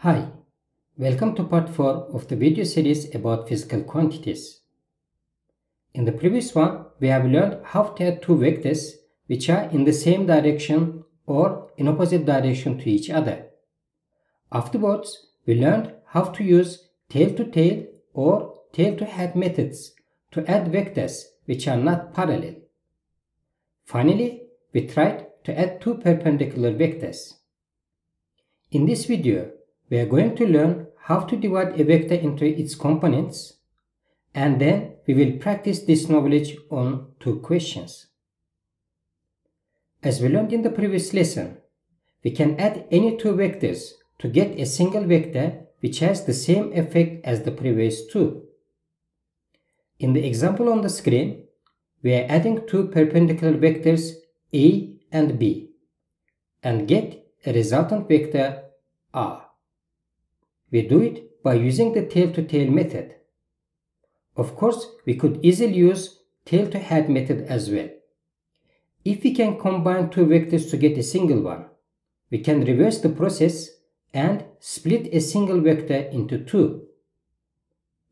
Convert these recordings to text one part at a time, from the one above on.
Hi, welcome to part 4 of the video series about physical quantities. In the previous one, we have learned how to add two vectors which are in the same direction or in opposite direction to each other. Afterwards, we learned how to use tail-to-tail or tail-to-head methods to add vectors which are not parallel. Finally, we tried to add two perpendicular vectors. In this video, we are going to learn how to divide a vector into its components, and then we will practice this knowledge on two questions. As we learned in the previous lesson, we can add any two vectors to get a single vector which has the same effect as the previous two. In the example on the screen, we are adding two perpendicular vectors A and B and get a resultant vector R. We do it by using the tail-to-tail method. Of course, we could easily use tail-to-head method as well. If we can combine two vectors to get a single one, we can reverse the process and split a single vector into two.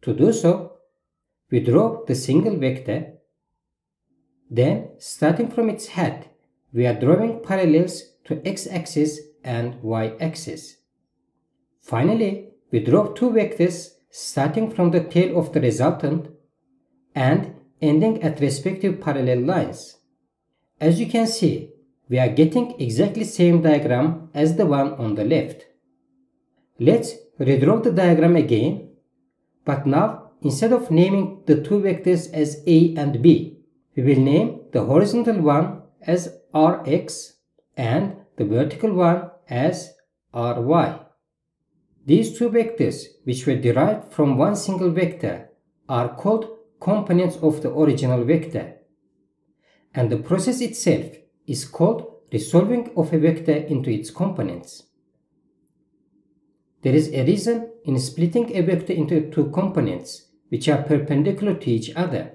To do so, we draw the single vector. Then, starting from its head, we are drawing parallels to x-axis and y-axis. Finally, we draw two vectors starting from the tail of the resultant and ending at respective parallel lines. As you can see, we are getting exactly same diagram as the one on the left. Let's redraw the diagram again, but now instead of naming the two vectors as A and B, we will name the horizontal one as Rx and the vertical one as Ry. These two vectors, which were derived from one single vector, are called components of the original vector. And the process itself is called resolving of a vector into its components. There is a reason in splitting a vector into two components, which are perpendicular to each other.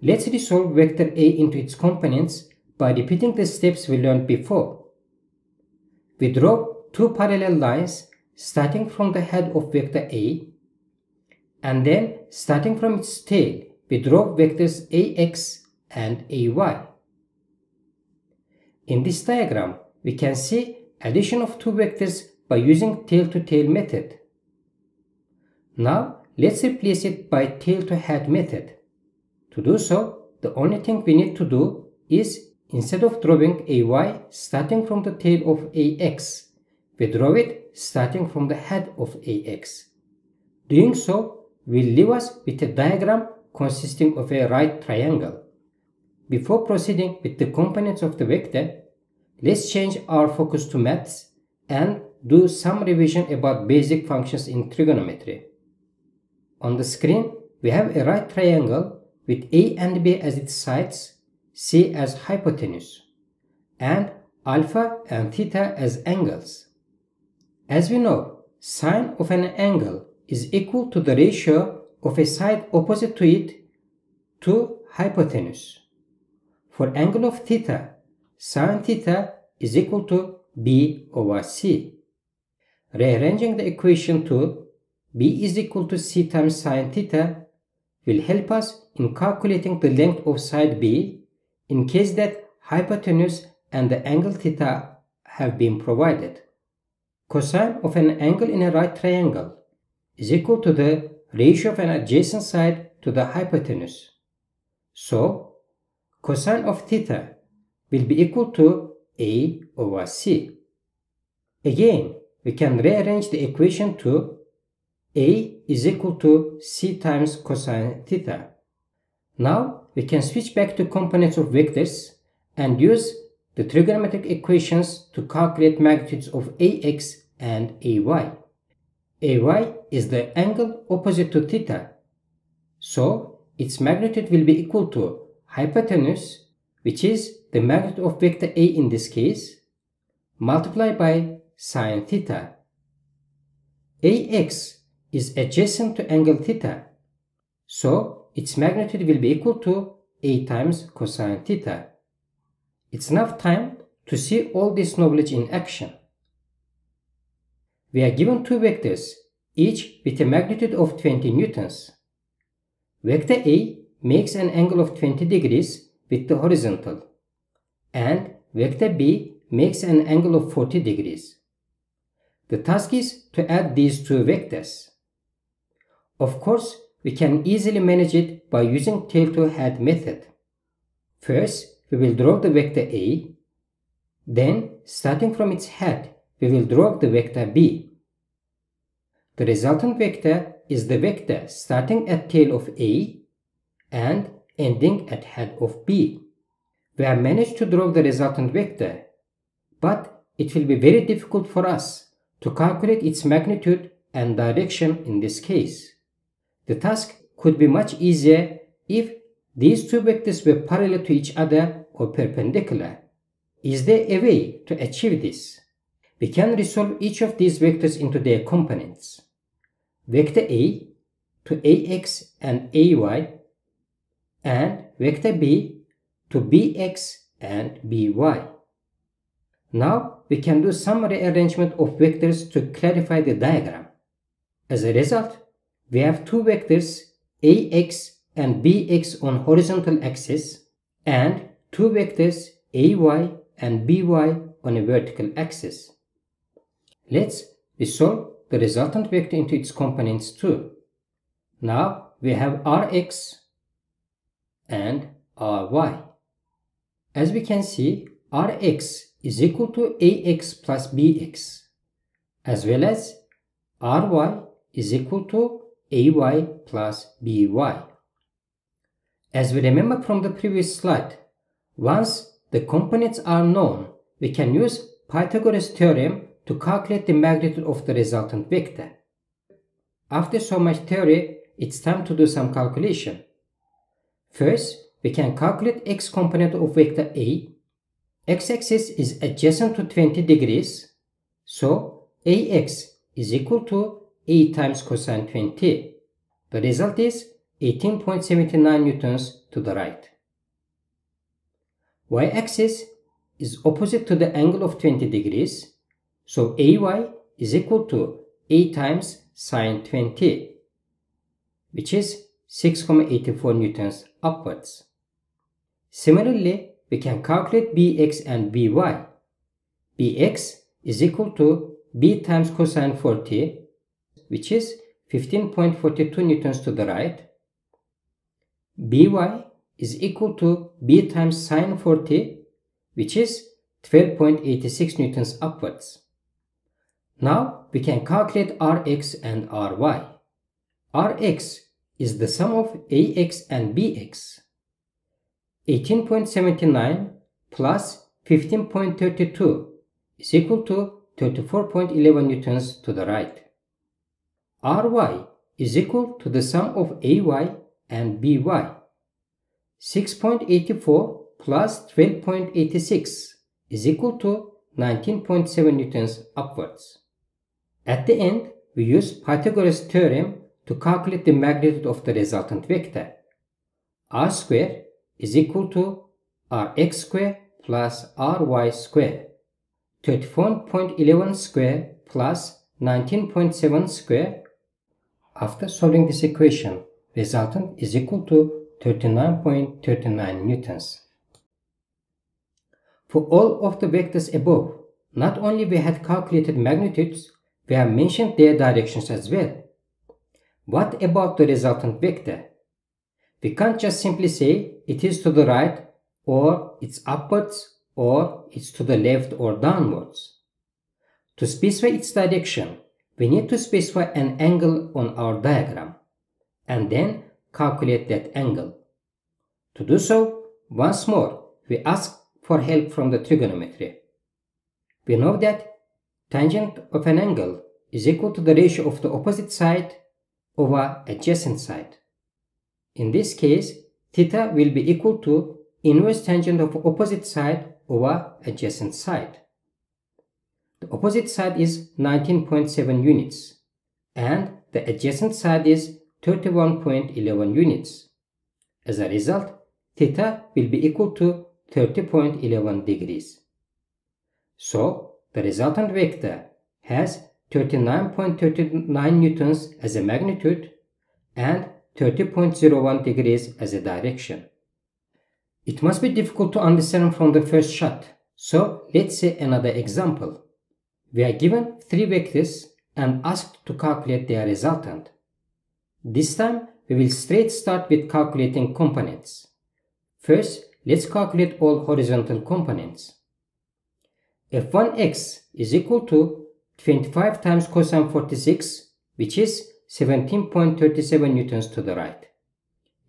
Let's resolve vector A into its components by repeating the steps we learned before. We draw two parallel lines starting from the head of vector A, and then starting from its tail we draw vectors Ax and Ay. In this diagram we can see addition of two vectors by using tail-to-tail method. Now let's replace it by tail-to-head method. To do so, the only thing we need to do is, instead of drawing Ay starting from the tail of Ax, we draw it starting from the head of Ax. Doing so will leave us with a diagram consisting of a right triangle. Before proceeding with the components of the vector, let's change our focus to maths and do some revision about basic functions in trigonometry. On the screen, we have a right triangle with A and B as its sides, C as hypotenuse, and alpha and theta as angles. As we know, sine of an angle is equal to the ratio of a side opposite to it to hypotenuse. For angle of theta, sine theta is equal to b over c. Rearranging the equation to b is equal to c times sine theta will help us in calculating the length of side b in case that hypotenuse and the angle theta have been provided. Cosine of an angle in a right triangle is equal to the ratio of an adjacent side to the hypotenuse. So, cosine of theta will be equal to A over C. Again, we can rearrange the equation to A is equal to C times cosine theta. Now, we can switch back to components of vectors and use the trigonometric equations to calculate magnitudes of Ax and Ay. Ay is the angle opposite to theta, so its magnitude will be equal to hypotenuse, which is the magnitude of vector A in this case, multiplied by sine theta. Ax is adjacent to angle theta, so its magnitude will be equal to A times cosine theta. It's enough time to see all this knowledge in action. we are given two vectors, each with a magnitude of 20 newtons. Vector A makes an angle of 20 degrees with the horizontal, and vector B makes an angle of 40 degrees. The task is to add these two vectors. Of course, we can easily manage it by using tail-to-head method. First, we will draw the vector A. Then, starting from its head, we will draw the vector B. The resultant vector is the vector starting at tail of A and ending at head of B. We have managed to draw the resultant vector, but it will be very difficult for us to calculate its magnitude and direction in this case. The task could be much easier if these two vectors were parallel to each other or perpendicular. Is there a way to achieve this? We can resolve each of these vectors into their components. Vector A to Ax and Ay, and vector B to Bx and By. Now we can do some rearrangement of vectors to clarify the diagram. As a result, we have two vectors Ax and Bx on horizontal axis and two vectors Ay and By on a vertical axis. Let's resolve the resultant vector into its components too. Now we have Rx and Ry. As we can see, Rx is equal to Ax plus Bx, as well as Ry is equal to Ay plus By. As we remember from the previous slide, once the components are known, we can use Pythagoras' theorem to calculate the magnitude of the resultant vector. After so much theory, it's time to do some calculation. First, we can calculate x component of vector A. X-axis is adjacent to 20 degrees, so Ax is equal to A times cosine 20. The result is 18.79 newtons to the right. Y-axis is opposite to the angle of 20 degrees, so Ay is equal to A times sine 20, which is 6.84 newtons upwards. Similarly, we can calculate Bx and By. Bx is equal to B times cosine 40, which is 15.42 newtons to the right. By is equal to B times sine 40, which is 12.86 newtons upwards. Now we can calculate Rx and Ry. Rx is the sum of Ax and Bx. 18.79 plus 15.32 is equal to 34.11 newtons to the right. Ry is equal to the sum of Ay and By. 6.84 plus 12.86 is equal to 19.7 newtons upwards. At the end, we use Pythagoras' theorem to calculate the magnitude of the resultant vector. R square is equal to Rx square plus Ry square. 34.11 square plus 19.7 square. After solving this equation, resultant is equal to 39.39 newtons. For all of the vectors above, not only we had calculated magnitudes, we have mentioned their directions as well. What about the resultant vector? We can't just simply say it is to the right, or it's upwards, or it's to the left or downwards. To specify its direction, we need to specify an angle on our diagram, and then calculate that angle. To do so, once more, we ask for help from the trigonometry. We know that tangent of an angle is equal to the ratio of the opposite side over adjacent side. In this case, theta will be equal to inverse tangent of opposite side over adjacent side. The opposite side is 19.7 units, and the adjacent side is 31.11 units. As a result, theta will be equal to 30.11 degrees. So, the resultant vector has 39.39 newtons as a magnitude and 30.01 degrees as a direction. It must be difficult to understand from the first shot, so let's see another example. We are given three vectors and asked to calculate their resultant. This time we will straight start with calculating components. First, let's calculate all horizontal components. f1x is equal to 25 times cosine 46, which is 17.37 newtons to the right.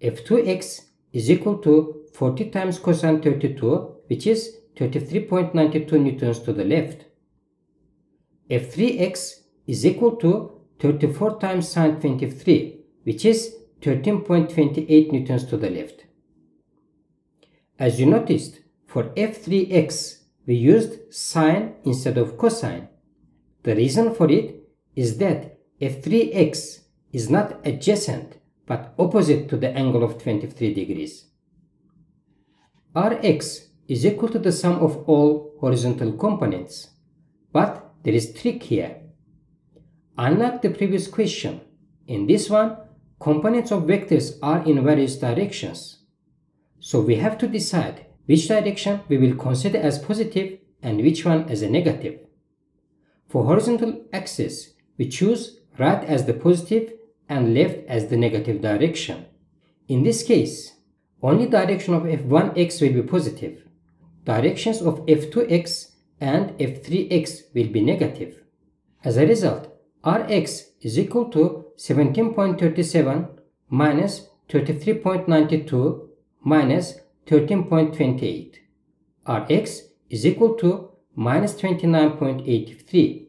f2x is equal to 40 times cosine 32, which is 33.92 newtons to the left. f3x is equal to 34 times sine 23, which is 13.28 newtons to the left. As you noticed, for f3x we used sine instead of cosine. The reason for it is that f3x is not adjacent but opposite to the angle of 23 degrees. Rx is equal to the sum of all horizontal components, but there is a trick here. Unlike the previous question, in this one, components of vectors are in various directions. So we have to decide which direction we will consider as positive and which one as a negative. For horizontal axis, we choose right as the positive and left as the negative direction. In this case, only direction of f1x will be positive. Directions of f2x and f3x will be negative. As a result, Rx is equal to 17.37 minus 33.92 minus 13.28. Rx is equal to minus 29.83.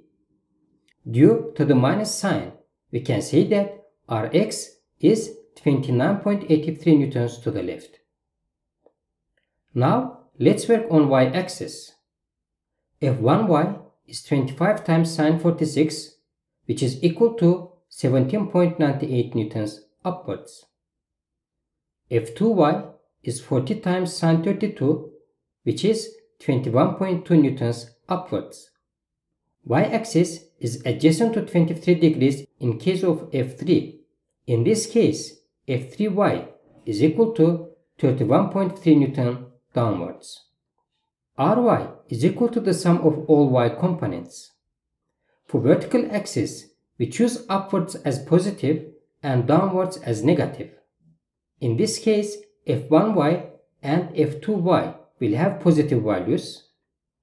Due to the minus sign, we can say that Rx is 29.83 newtons to the left. Now let's work on y-axis. F1y is 25 times sine 46, which is equal to 17.98 newtons upwards. F2y is 40 times sine 32, which is 21.2 newtons upwards. Y-axis is adjacent to 23 degrees in case of F3. In this case, F3y is equal to 31.3 newtons downwards. Ry is equal to the sum of all y components. For vertical axis, we choose upwards as positive and downwards as negative. In this case, f1y and f2y will have positive values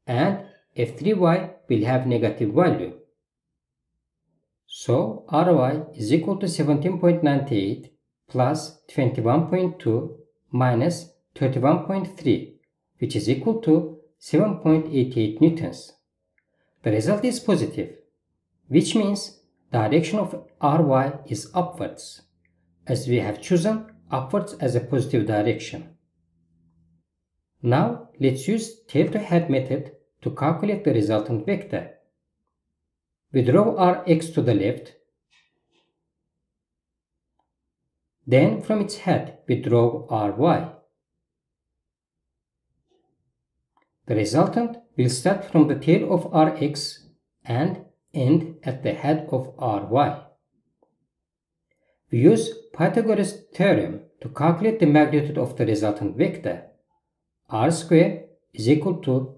and f3y will have negative value. So Ry is equal to 17.98 plus 21.2 minus 31.3, which is equal to 7.88 newtons. The result is positive, which means direction of Ry is upwards, as we have chosen upwards as a positive direction. Now let's use tail-to-head method to calculate the resultant vector. We draw Rx to the left, then from its head we draw Ry. The resultant will start from the tail of Rx and end at the head of Ry. We use Pythagoras theorem to calculate the magnitude of the resultant vector. R square is equal to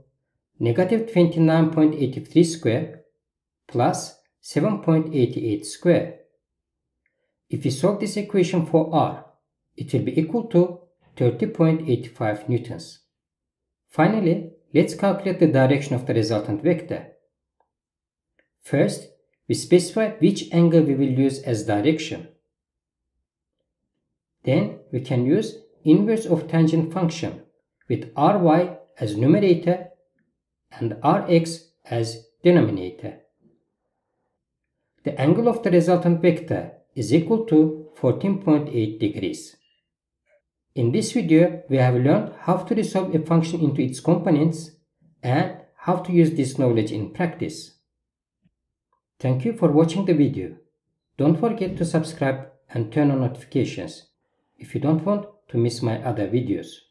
negative 29.83 square plus 7.88 square. If we solve this equation for R, it will be equal to 30.85 newtons. Finally, let's calculate the direction of the resultant vector. First, we specify which angle we will use as direction. Then we can use inverse of tangent function with Ry as numerator and Rx as denominator. The angle of the resultant vector is equal to 14.8 degrees. In this video, we have learned how to resolve a function into its components and how to use this knowledge in practice. Thank you for watching the video. Don't forget to subscribe and turn on notifications if you don't want to miss my other videos.